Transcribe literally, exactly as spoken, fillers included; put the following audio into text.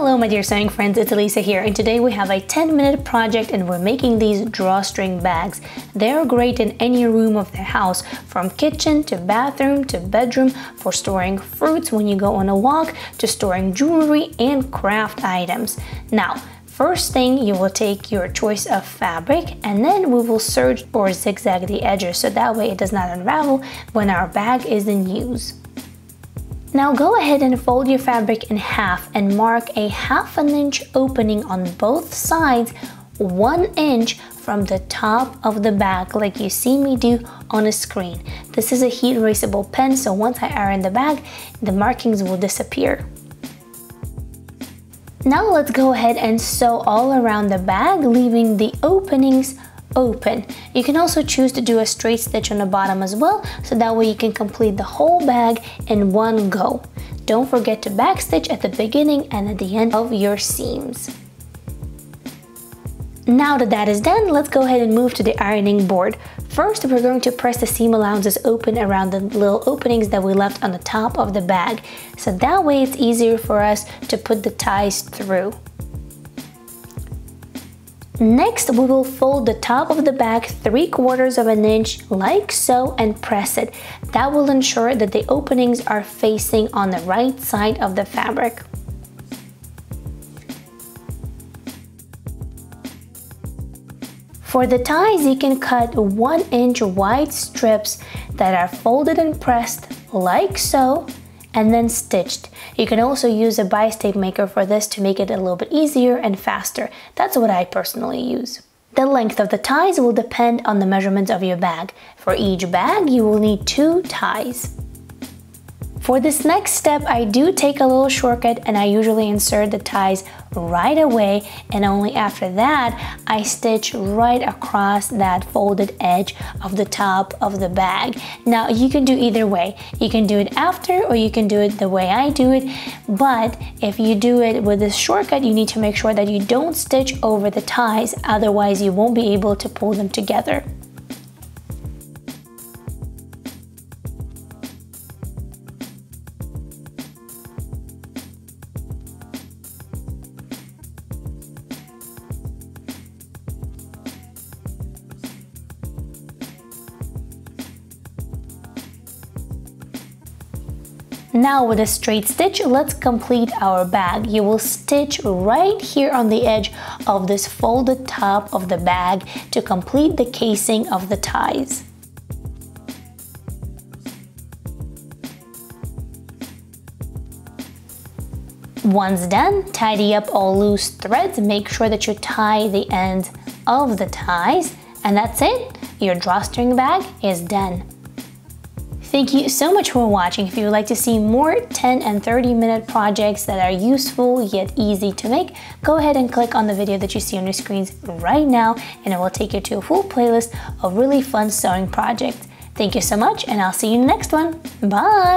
Hello my dear sewing friends, it's Alisa here, and today we have a ten minute project and we're making these drawstring bags. They're great in any room of the house, from kitchen to bathroom to bedroom, for storing fruits when you go on a walk, to storing jewelry and craft items. Now, first thing, you will take your choice of fabric and then we will serge or zigzag the edges so that way it does not unravel when our bag is in use. Now go ahead and fold your fabric in half and mark a half an inch opening on both sides, one inch from the top of the bag like you see me do on a screen. This is a heat erasable pen, so once I iron the bag, the markings will disappear. Now let's go ahead and sew all around the bag, leaving the openings open. You can also choose to do a straight stitch on the bottom as well, so that way you can complete the whole bag in one go. Don't forget to backstitch at the beginning and at the end of your seams. Now that that is done, let's go ahead and move to the ironing board. First, we're going to press the seam allowances open around the little openings that we left on the top of the bag, so that way it's easier for us to put the ties through. Next, we will fold the top of the bag three quarters of an inch like so and press it. That will ensure that the openings are facing on the right side of the fabric. For the ties, you can cut one inch wide strips that are folded and pressed like so and then stitched. You can also use a bias tape maker for this to make it a little bit easier and faster. That's what I personally use. The length of the ties will depend on the measurements of your bag. For each bag, you will need two ties. For this next step, I do take a little shortcut and I usually insert the ties right away, and only after that, I stitch right across that folded edge of the top of the bag. Now, you can do either way. You can do it after or you can do it the way I do it, but if you do it with this shortcut, you need to make sure that you don't stitch over the ties, otherwise you won't be able to pull them together. Now with a straight stitch, let's complete our bag. You will stitch right here on the edge of this folded top of the bag to complete the casing of the ties. Once done, tidy up all loose threads. Make sure that you tie the ends of the ties, and that's it. Your drawstring bag is done. Thank you so much for watching. If you would like to see more ten and thirty minute projects that are useful yet easy to make, go ahead and click on the video that you see on your screens right now and it will take you to a full playlist of really fun sewing projects. Thank you so much and I'll see you in the next one. Bye!